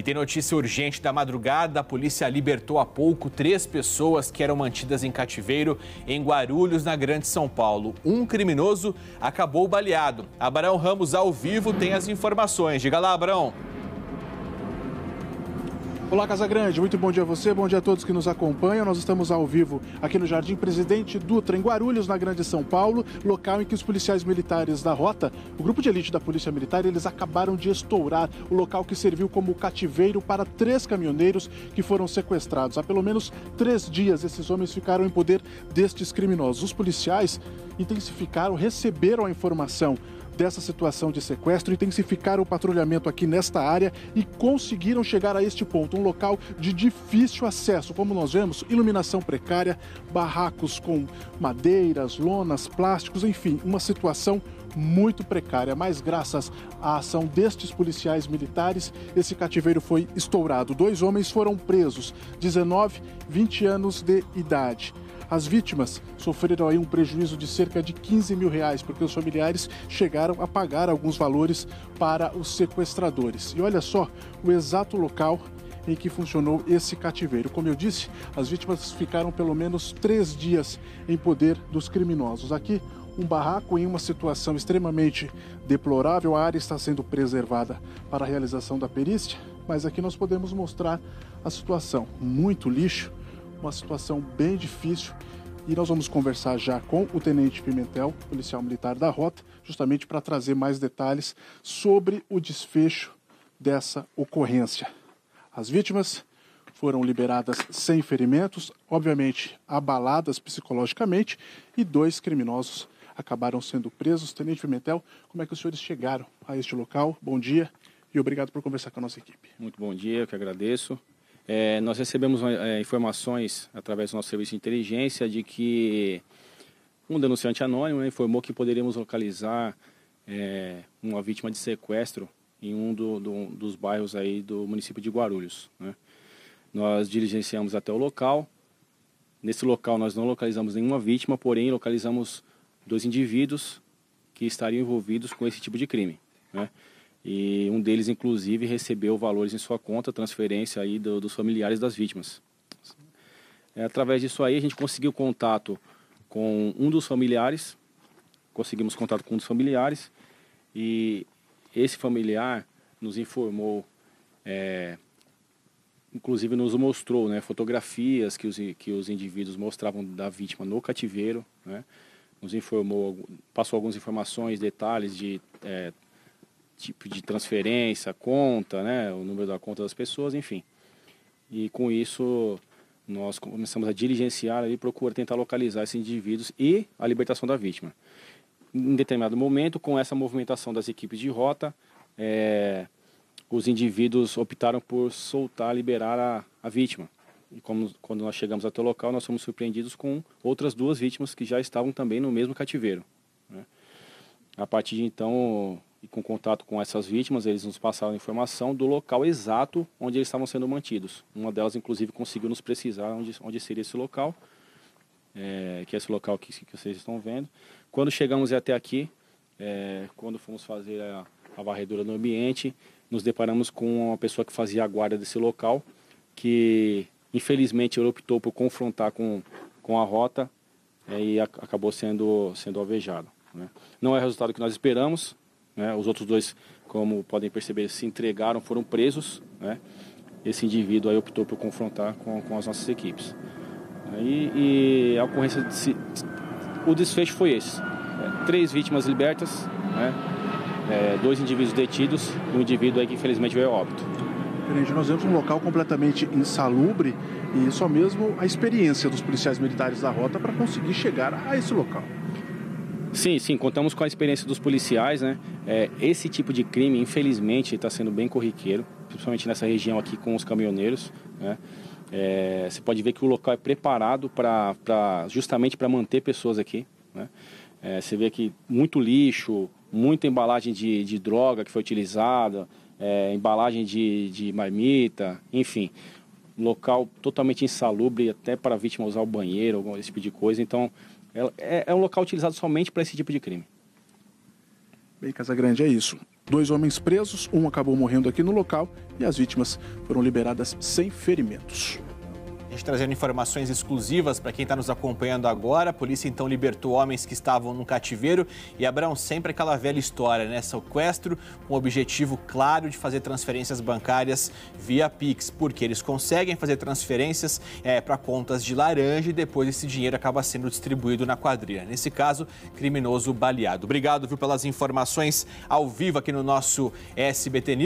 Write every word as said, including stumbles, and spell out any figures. E tem notícia urgente da madrugada, a polícia libertou há pouco três pessoas que eram mantidas em cativeiro em Guarulhos, na Grande São Paulo. Um criminoso acabou baleado. Abraão Ramos, ao vivo, tem as informações. Diga lá, Abraão. Olá, Casa Grande, muito bom dia a você, bom dia a todos que nos acompanham. Nós estamos ao vivo aqui no Jardim Presidente Dutra, em Guarulhos, na Grande São Paulo, local em que os policiais militares da Rota, o grupo de elite da Polícia Militar, eles acabaram de estourar o local que serviu como cativeiro para três caminhoneiros que foram sequestrados. Há pelo menos três dias esses homens ficaram em poder destes criminosos. Os policiais intensificaram, receberam a informação dessa situação de sequestro, intensificaram o patrulhamento aqui nesta área e conseguiram chegar a este ponto, um local de difícil acesso. Como nós vemos, iluminação precária, barracos com madeiras, lonas, plásticos, enfim, uma situação muito precária, mas graças à ação destes policiais militares, esse cativeiro foi estourado. Dois homens foram presos, dezenove, vinte anos de idade. As vítimas sofreram aí um prejuízo de cerca de quinze mil reais, porque os familiares chegaram a pagar alguns valores para os sequestradores. E olha só o exato local em que funcionou esse cativeiro. Como eu disse, as vítimas ficaram pelo menos três dias em poder dos criminosos. Aqui, um barraco em uma situação extremamente deplorável. A área está sendo preservada para a realização da perícia, mas aqui nós podemos mostrar a situação. Muito lixo. Uma situação bem difícil e nós vamos conversar já com o Tenente Pimentel, policial militar da Rota, justamente para trazer mais detalhes sobre o desfecho dessa ocorrência. As vítimas foram liberadas sem ferimentos, obviamente abaladas psicologicamente, e dois criminosos acabaram sendo presos. Tenente Pimentel, como é que os senhores chegaram a este local? Bom dia e obrigado por conversar com a nossa equipe. Muito bom dia, eu que agradeço. É, nós recebemos é, informações através do nosso serviço de inteligência de que um denunciante anônimo informou que poderíamos localizar é, uma vítima de sequestro em um do, do, dos bairros aí do município de Guarulhos, né? Nós diligenciamos até o local. Nesse local nós não localizamos nenhuma vítima, porém localizamos dois indivíduos que estariam envolvidos com esse tipo de crime, né? E um deles, inclusive, recebeu valores em sua conta, transferência aí do, dos familiares das vítimas. É, através disso aí, a gente conseguiu contato com um dos familiares, conseguimos contato com um dos familiares, e esse familiar nos informou, é, inclusive nos mostrou, né, fotografias que os, que os indivíduos mostravam da vítima no cativeiro, né, nos informou, passou algumas informações, detalhes de... É, tipo de transferência, conta, né, o número da conta das pessoas, enfim. E com isso nós começamos a diligenciar e procurar tentar localizar esses indivíduos e a libertação da vítima. Em determinado momento, com essa movimentação das equipes de Rota, é, os indivíduos optaram por soltar, liberar a, a vítima. E como, quando nós chegamos até o local, nós fomos surpreendidos com outras duas vítimas que já estavam também no mesmo cativeiro, né? A partir de então... E com contato com essas vítimas, eles nos passaram informação do local exato onde eles estavam sendo mantidos. Uma delas, inclusive, conseguiu nos precisar onde, onde seria esse local, é, que é esse local que, que vocês estão vendo. Quando chegamos até aqui, é, quando fomos fazer a, a varredura no ambiente, nos deparamos com uma pessoa que fazia a guarda desse local, que, infelizmente, ele optou por confrontar com, com a Rota, é, e a, acabou sendo, sendo alvejado, né? Não é o resultado que nós esperamos. Né? Os outros dois, como podem perceber, se entregaram, foram presos, né? Esse indivíduo aí optou por confrontar com, com as nossas equipes. E, e a ocorrência, de se, o desfecho foi esse. É, três vítimas libertas, né? É, dois indivíduos detidos e um indivíduo aí que infelizmente veio a óbito. Nós vemos um local completamente insalubre e só mesmo a experiência dos policiais militares da Rota para conseguir chegar a esse local. Sim, sim, contamos com a experiência dos policiais, né? É, esse tipo de crime, infelizmente, está sendo bem corriqueiro, principalmente nessa região aqui com os caminhoneiros, né? É, você pode ver que o local é preparado pra, pra, justamente para manter pessoas aqui, né? É, você vê que muito lixo, muita embalagem de, de droga que foi utilizada, é, embalagem de, de marmita, enfim... Local totalmente insalubre, até para a vítima usar o banheiro, esse tipo de coisa. Então, é, é um local utilizado somente para esse tipo de crime. Bem, Casagrande, é isso. Dois homens presos, um acabou morrendo aqui no local e as vítimas foram liberadas sem ferimentos. A gente trazendo informações exclusivas para quem está nos acompanhando agora. A polícia então libertou homens que estavam no cativeiro. E Abraão, sempre aquela velha história, né? Sequestro com o objetivo claro de fazer transferências bancárias via Pix, porque eles conseguem fazer transferências é, para contas de laranja e depois esse dinheiro acaba sendo distribuído na quadrilha. Nesse caso, criminoso baleado. Obrigado, viu, pelas informações ao vivo aqui no nosso S B T News.